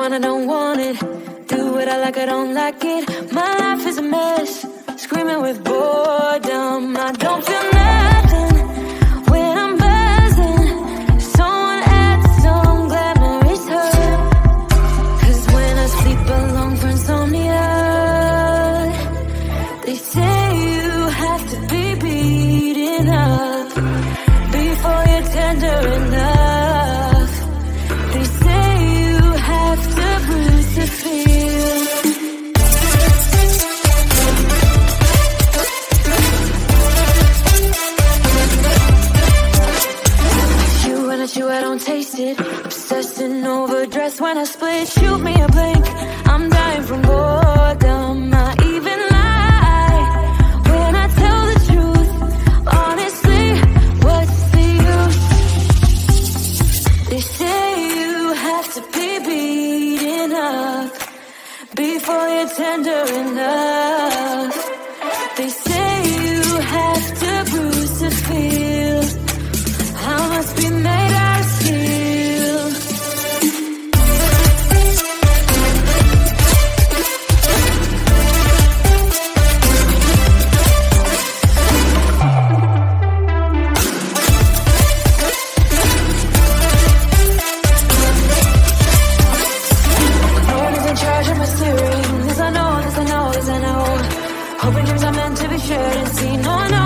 want, I don't want it. Do what I like, I don't like it. My life is a mess, screaming with boredom. I don't feel nothing when I'm buzzing. Someone adds some glamorous hurt. 'Cause when I sleep alone for insomnia, they say you have to be beaten up before you're tender enough. I don't taste it. Obsessing over dress when I split. Shoot me a blank. I'm dying from boredom. I even lie when I tell the truth. Honestly, what's the use? They say you have to be beaten up before you're tender enough. They say you have to bruise to feel. I must be made out. No.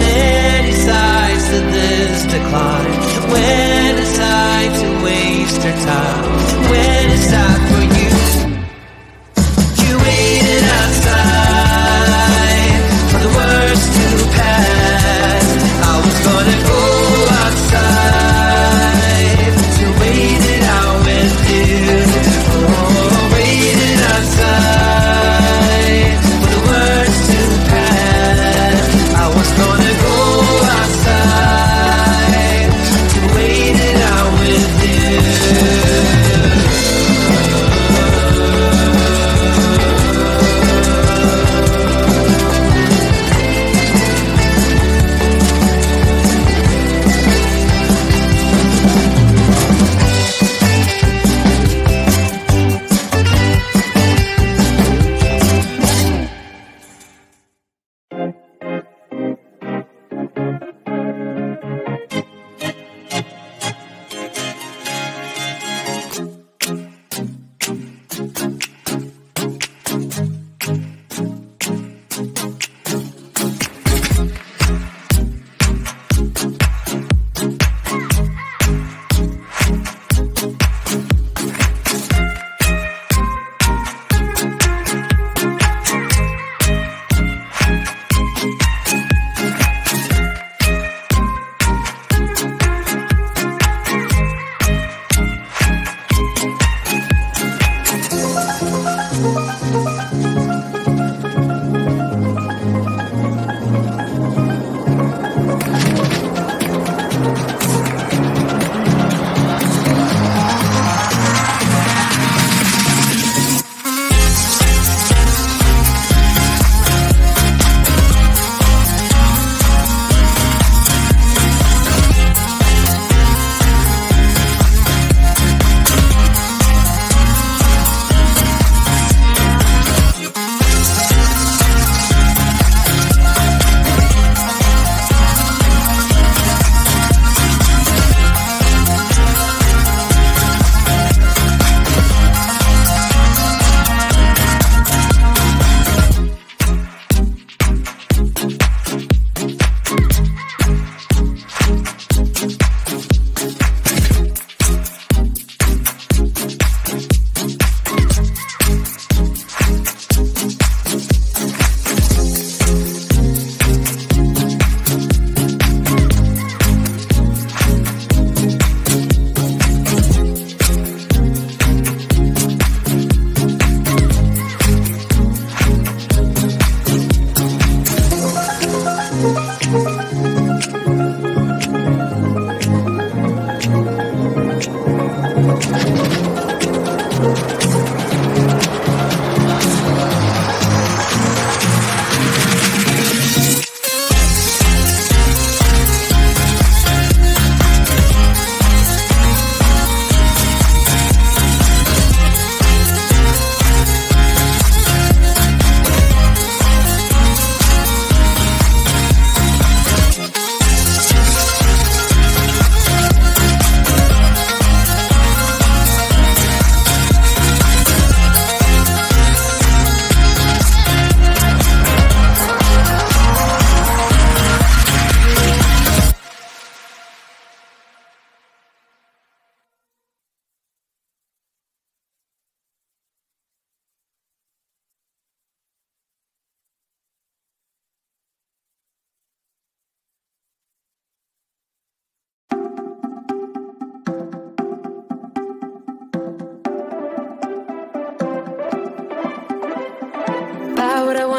many sides to this decline. When it's time to waste her time, when it's time for you, you waited outside for the worst to pass. I was gonna go outside to wait it out with you. Oh, waited outside for the worst to pass. I was gonna go outside to wait it out with you.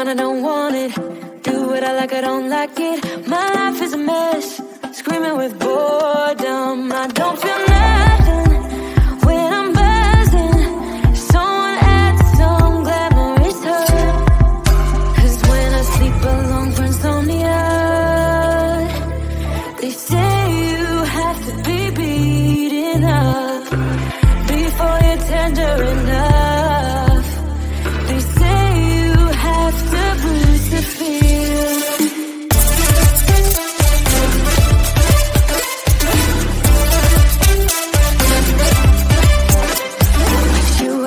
I don't want it. Do what I like, I don't like it. My life is a mess, screaming with boredom. I don't feel nothing when I'm buzzing. Someone adds some glamorous hurt. 'Cause when I sleep alone, friends lonely out. They say you have to be beaten up before you're tender enough. They say to feel you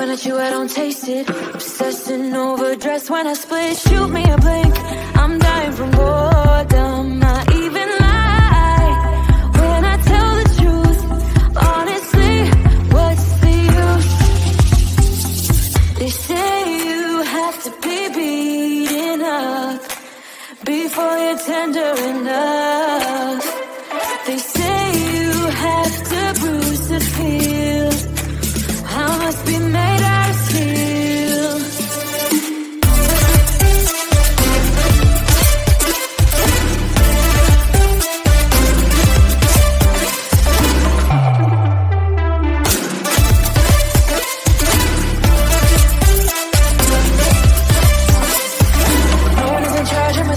and at you, I don't taste it. Obsessing over dress when I split. Shoot me a blink, I'm dying from boredom. I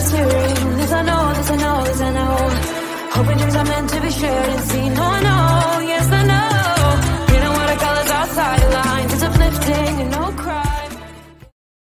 mystery. This I know, this I know, this I know. Hoping dreams are meant to be shared and seen. No one